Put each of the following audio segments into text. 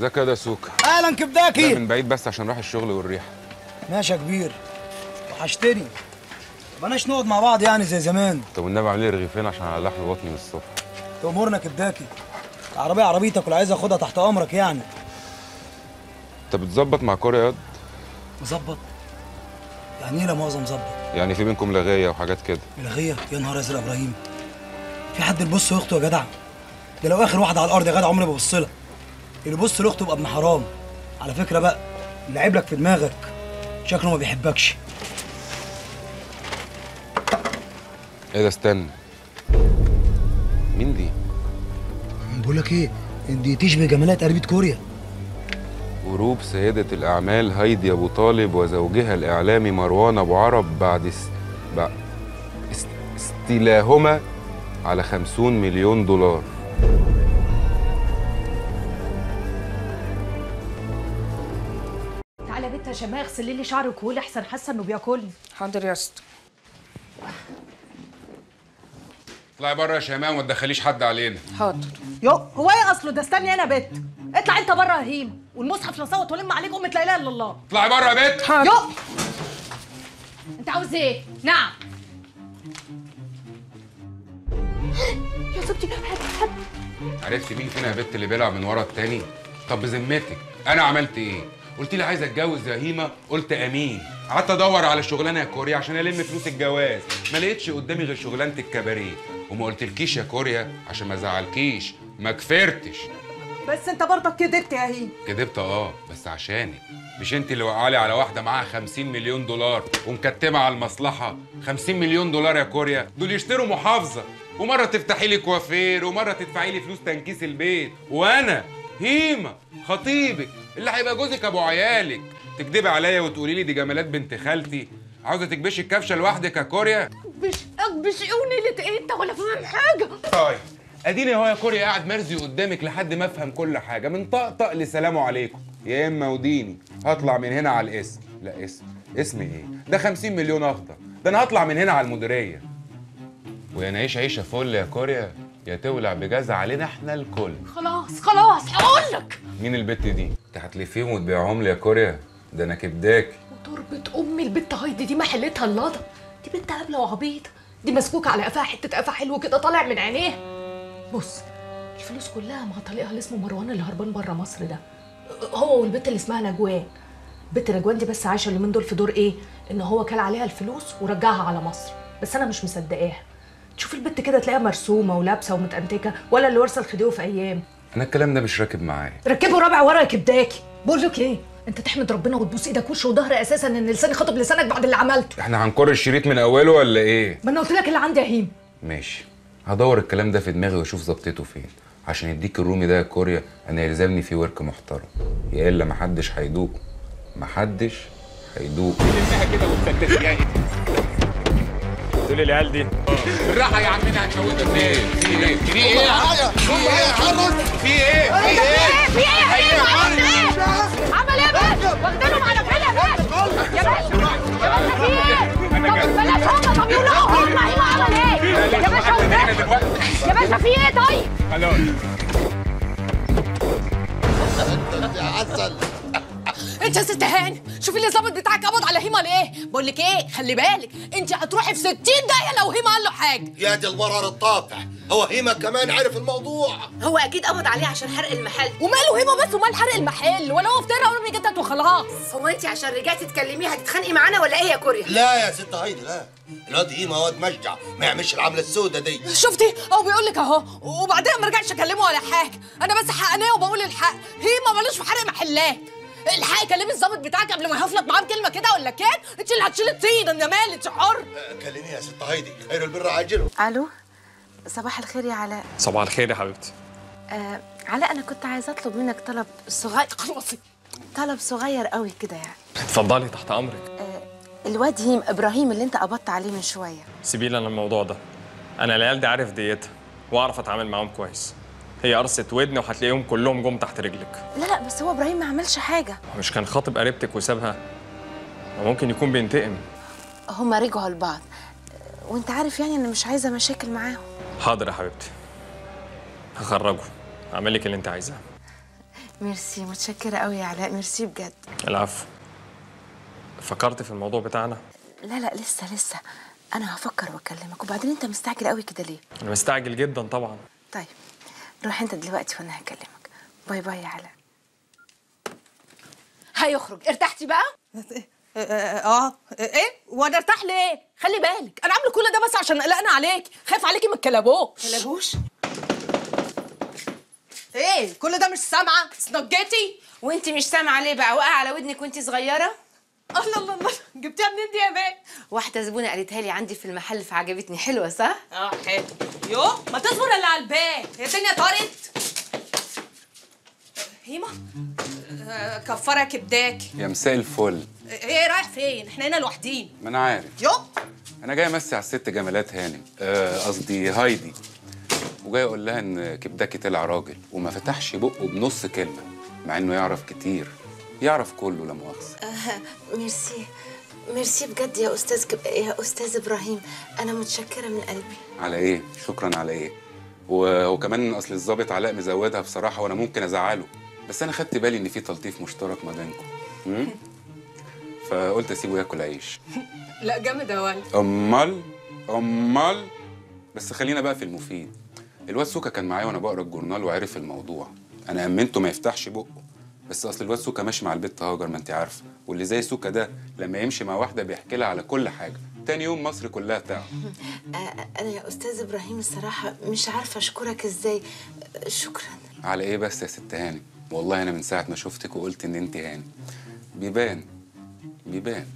ازيك يا دسوكة؟ اهلا كبداكي. من بعيد بس عشان راح الشغل والريحه. ماشي يا كبير، وحشتني. ما بلاش نقعد مع بعض يعني زي زمان. طب والنبي اعمل لي رغيفين عشان الح بطني من الصبح. تأمرنا كبداكي. العربيه عربيتك ولا عايز اخدها تحت امرك يعني. انت بتظبط مع كوريا يا واد؟ مظبط؟ يعني ايه لا مؤاخذه مظبط؟ يعني في بينكم لغايه وحاجات كده. لغايه؟ يا نهار ازرق يا ابراهيم. في حد يبص لاخته يا جدع؟ ده لو اخر واحده على الارض يا جدع عمري ما ببص لها. اللي يبص لاخته يبقى ابن حرام. على فكره بقى اللي عيب لك في دماغك شكله ما بيحبكش. ايه ده؟ استنى، مين دي؟ بقول لك ايه، دي تشبه جمالات قريبه كوريا. غروب سيدة الأعمال هايدي أبو طالب وزوجها الإعلامي مروان أبو عرب بعد استيلاهما على 50 مليون دولار. تعالى يا بنت يا شماء اغسلي لي شعرك وقولي أحسن، حاسة إنه بياكلني. حاضر يا اسطى. اطلعي بره يا شماء وما تدخليش حد علينا. حاضر. يو هو إيه أصله ده؟ استني أنا بنت. اطلع أنت بره يا هيم، والمصحف نصوت ولم عليك أمة لا إله إلا الله. اطلعي بره يا بنت. حاضر. يو أنت عاوز إيه؟ نعم. يا صبتي حد عرفتي مين فينا يا بنت اللي بيلعب من ورا التاني؟ طب بذمتك انا عملت ايه؟ قلت لي عايزه اتجوز يا هيمه، قلت امين. قعدت ادور على شغلانه يا كوريا عشان الم فلوس الجواز، ما لقيتش قدامي غير شغلانه الكباريه. وما قلتلكيش يا كوريا عشان ما ازعلكيش، ما كفرتش. بس انت برضك كدبت يا هيمه. كدبت اه، بس عشانك، مش انت اللي وقعالي على واحده معاها 50 مليون دولار ومكتمه على المصلحه. 50 مليون دولار يا كوريا دول يشتروا محافظه، ومره تفتحي لي كوافير، ومره تدفعي لي فلوس تنكيس البيت، وانا هيمه خطيبك اللي هيبقى جوزك ابو عيالك تكدبي عليا وتقولي لي دي جمالات بنت خالتي؟ عاوزه تكبشي الكبشه لوحدك يا كوريا؟ اكبش ايه ونيلة ايه؟ انت ولا فاهم حاجه. طيب اديني اهو يا كوريا قاعد مرزي قدامك لحد ما افهم كل حاجه، من طقطق لسلام عليكم. يا اما وديني هطلع من هنا على الاسم. لا اسم، اسمي ايه؟ ده 50 مليون اخضر، ده انا هطلع من هنا على المديريه. ويا نعيش عيشه فل يا كوريا يا تولع بجاز علينا احنا الكل. خلاص خلاص هقول لك. مين البت دي؟ انت هتلفيهم وتبيعهم لي يا كوريا، ده انا كبداكي. وتربة امي البت هايدي دي محلتها اللضه، دي بنت هبله وعبيطه، دي مسكوكه على قفاها حته قفا حلو كده طالع من عينيها. بص الفلوس كلها مع طليقها اللي اسمه مروان اللي هربان بره مصر ده، هو والبت اللي اسمها نجوان. بنت نجوان دي بس عايشه اليومين دول في دور ايه؟ ان هو كل عليها الفلوس ورجعها على مصر، بس انا مش مصدقاها. شوف البت كده تلاقيها مرسومه ولابسه ومتأنتكه، ولا اللي ورثه الخديوي في ايام. انا الكلام ده مش راكب معايا. ركبه رابع ورا يا كبداكي. بقول لك ايه، انت تحمد ربنا وتبوس ايدك وش وظهر اساسا ان لساني خاطب لسانك بعد اللي عملته. احنا هنكر الشريط من اوله ولا ايه؟ ما انا قلت لك اللي عندي يا هيمه. ماشي، هدور الكلام ده في دماغي واشوف ظبطته فين، عشان يديك الرومي ده يا كوريا انا يلزمني فيه ورك محترم، يا الا محدش هيدوق. محدش هيدوق. تلمها كده وتفتتها تقول العيال دي بالراحه يا عمنا هنشودك. ايه في ايه؟ في ايه؟ في ايه؟ في ايه؟ عمل ايه بس؟ واخدينهم على كده بس يا باشا. في ايه؟ طب بلاش هم، طب يقولوا هم ايوه عمل ايه؟ يا باشا يا باشا في ايه طيب؟ خلاص انت يا عسل، انت يا ست هاني شوفي اللي الظابط بتاعك قبض على هيما ليه؟ بقول لك ايه؟ خلي بالك انت هتروحي في 60 دقيقه لو هيما قال له حاجه. يا دي المرهر الطافح، هو هيما كمان عرف الموضوع؟ هو اكيد قبض عليه عشان حرق المحل. وماله هيما بس ومال حرق المحل؟ ولا هو افترى ولا جدت وخلاص. هو انت عشان رجعتي تكلميه هتتخانقي معانا ولا ايه يا كوريا؟ لا يا ست هايدي لا، الواد هيما واد مشجع ما يعملش العمله السودا دي. شفتي هو بيقول لك اهو، وبعدين ما رجعش اكلمه ولا حاجه. انا بس حقانيه وبقول الحق، هيما ملوش في حرق محلات. الحقي كلمي الظابط بتاعك قبل ما يهفلك معاه كلمه كده ولا كان انت اللي هتشيلي الطين. انا مالي، انت حر. كلميها يا ست هايدي، خير البر عاجله. الو صباح الخير يا علاء. صباح الخير يا حبيبتي. علاء انا كنت عايزه اطلب منك طلب صغير. خلاص طلب صغير قوي كده يعني. اتفضلي تحت امرك. الواد هيم ابراهيم اللي انت قبضت عليه من شويه، سيبي لي انا الموضوع ده، انا العيال دي عارف ديتها واعرف اتعامل معاهم كويس. هي قرصة ودن وهتلاقيهم كلهم جم تحت رجلك. لا لا بس هو ابراهيم ما عملش حاجه. مش كان خاطب قريبتك وسابها؟ ممكن يكون بينتقم. هما رجعوا لبعض وانت عارف يعني انا مش عايزه مشاكل معاهم. حاضر يا حبيبتي، هخرجه، اعمل لك اللي انت عايزاه. ميرسي، متشكرة قوي يا علاء، ميرسي بجد. العفو. فكرت في الموضوع بتاعنا؟ لا لا، لسه أنا هفكر وأكلمك. وبعدين أنت مستعجل قوي كده ليه؟ أنا مستعجل جدا طبعا. طيب روح أنت دلوقتي وأنا هكلمك. باي باي يا علاء. هيخرج. ارتحتي بقى؟ ايه وانا ارتاح ليه؟ خلي بالك انا عامله كل ده بس عشان قلقانه عليكي، خايف عليكي من الكلبوش. كلبوش؟ ايه كل ده مش سامعه؟ اتنجيتي وانت مش سامعه ليه بقى؟ واقع على ودنك وانت صغيره؟ الله الله الله، جبتيها منين دي يا بنت؟ واحده زبونه قالتها لي عندي في المحل فعجبتني. حلوه صح؟ اه حلوه. يوه ما تصبر الا على الباب، هي الدنيا طارت. هيما كفاره كبداكي يا مساء الفل. ايه رايح فين؟ احنا هنا لوحدينا. ما انا عارف. يوب انا جاي امسي على الست جمالات هاني، قصدي هايدي، وجاي اقول لها ان كبداكي طلع راجل وما فتحش بقه بنص كلمه، مع انه يعرف كتير، يعرف كله لا مؤاخذه. ميرسي ميرسي بجد يا استاذ يا استاذ ابراهيم، انا متشكره من قلبي. على ايه؟ شكرا على ايه؟ وكمان اصل الظابط علاء مزودها بصراحه، وانا ممكن ازعله، بس انا خدت بالي ان في تلطيف مشترك ما بينكم، فقلت اسيبه ياكل عيش. لا جامد يا ولد. امال بس خلينا بقى في المفيد. الواد سوكا كان معايا وانا بقرا الجورنال وعرف الموضوع، انا امنته ما يفتحش بقه، بس اصل الواد سوكا ماشي مع البت هاجر ما انت عارفه، واللي زي سوكا ده لما يمشي مع واحده بيحكي لها على كل حاجه، تاني يوم مصر كلها تعرف. انا يا استاذ ابراهيم الصراحه مش عارفه اشكرك ازاي. شكرا على ايه بس يا ست هاني؟ والله انا من ساعه ما شفتك وقلت ان انت هاني. بيبان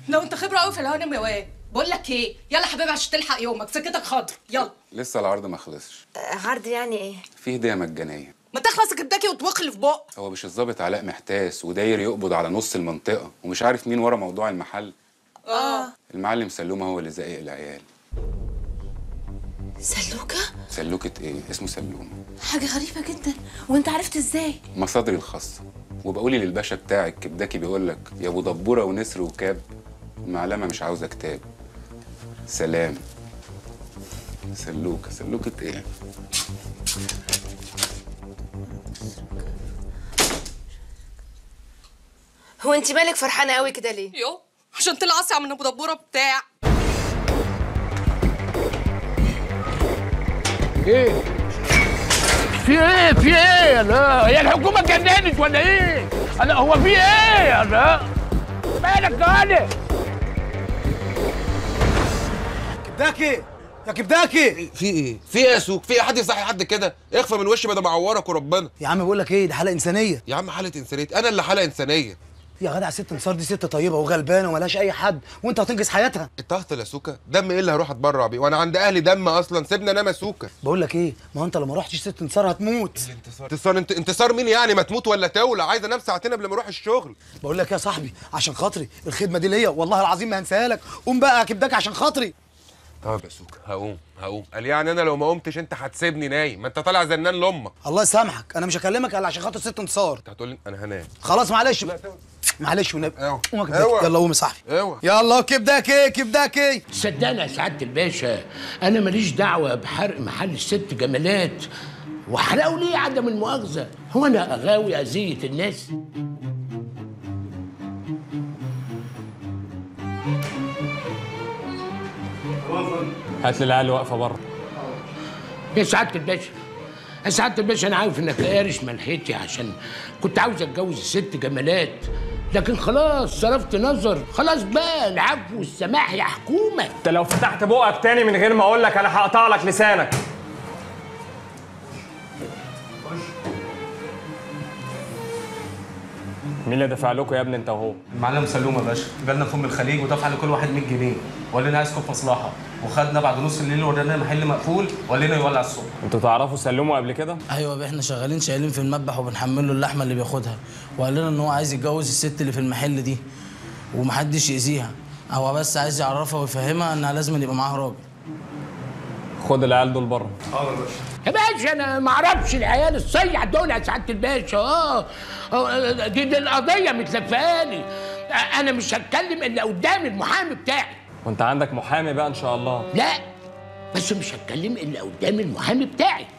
لو انت خبره قوي في الهانم يا واد. بقول لك ايه، يلا حبيبي عشان تلحق يومك، سكتك خضر. يلا لسه العرض ما خلصش. عرض يعني ايه؟ في هديه مجانيه. ما تخلص كبداكي وتوخ اللي في بقك. هو مش الظابط علاء محتاس وداير يقبض على نص المنطقه ومش عارف مين ورا موضوع المحل؟ المعلم سلومه هو اللي زقق العيال. سلوكه؟ سلوكه ايه؟ اسمه سلومه. حاجه غريبه جدا، وانت عرفت ازاي؟ مصادري الخاصه، وبقولي للباشا بتاعك كبداكي بيقول لك يا ابو دبوره ونسر وكاب، المعلمه مش عاوزه كتاب. سلام. سلوكه، سلوكه ايه؟ هو انت مالك فرحانه قوي كده ليه؟ يو عشان طلع اسرع من ابو دبوره بتاع. ايه؟ في ايه يا لا؟ هي الحكومه اتجننت ولا ايه؟ انا هو في ايه يا لا؟ مالك يا كبداكي؟ يا كبداكي في ايه؟ في ايه يا سوق؟ في حد يصحي حد كده؟ اخفى من وشي بدل ما اعورك وربنا. يا عم بقول لك ايه، دي حلقه انسانيه. يا عم حلقه انسانيه؟ انا اللي حلقه انسانيه يا جدع. ست نصار دي ست طيبه وغلبانه ومالهاش اي حد، وانت هتنقذ حياتها. الطهطل يا سوكا، دم ايه اللي هروح اتبرع بيه وانا عند اهلي دم اصلا؟ سيبنا انا يا سوكا. بقول لك ايه، ما انت لو ما رحتش ست نصار هتموت. انتصار؟ انتصار مين يعني؟ ما تموت ولا تولع. عايز انام ساعتين قبل ما اروح الشغل. بقول لك يا صاحبي، عشان خاطري الخدمه دي ليا والله العظيم ما هنساها لك. قوم بقى يا كبداك عشان خاطري. طب يا سوكا هقوم. قال يعني انا لو ما قمتش انت هتسيبني نايم؟ ما انت طالع زنان لامك. الله يسامحك، انا مش هكلمك الا عشان خاطر ست انتصار. انت هتقول لي انا هنام؟ خلاص معلش معلش والنبي. قوم يا كبداكي. يلا قوم يا صاحبي. يلا كبداكي. صدقني يا سعاده الباشا، انا ماليش دعوه بحرق محل الست جمالات، وحرقوا ليه عدم المؤاخذه؟ هو انا اغاوي اذيه الناس؟ هات لي العيال واقفه بره. يا سعاده الباشا، انا عارف انك قارش ملحتي عشان كنت عاوز اتجوز الست جمالات، لكن خلاص صرفت نظر. خلاص بقى، العفو والسماح يا حكومه. انت لو فتحت بقك تاني من غير ما اقول لك انا هقطع لك لسانك. مين اللي دفع لكم يا ابني انت وهو؟ المعلم سلومه يا باشا، جالنا فم الخليج ودفع لكل واحد 100 جنيه، وقال لنا عايزكم في مصلحه، وخدنا بعد نص الليل ودانا محل مقفول، وقال لنا يولع الصبح. انتوا تعرفوا سلومه قبل كده؟ ايوه، احنا شايلين في المذبح وبنحمل له اللحمه اللي بياخدها، وقال لنا ان هو عايز يتجوز الست اللي في المحل دي ومحدش يأذيها، هو بس عايز يعرفها ويفهمها انها لازم يبقى معاها راجل. خد العيال دول بره. حاضر يا باشا. يا باشا انا ما اعرفش العيال الصيع دول يا سعاده الباشا. دي القضيه متلفقاني، انا مش هتكلم الا قدام المحامي بتاعي. وانت عندك محامي بقى ان شاء الله؟ لا بس مش هتكلم الا قدام المحامي بتاعي.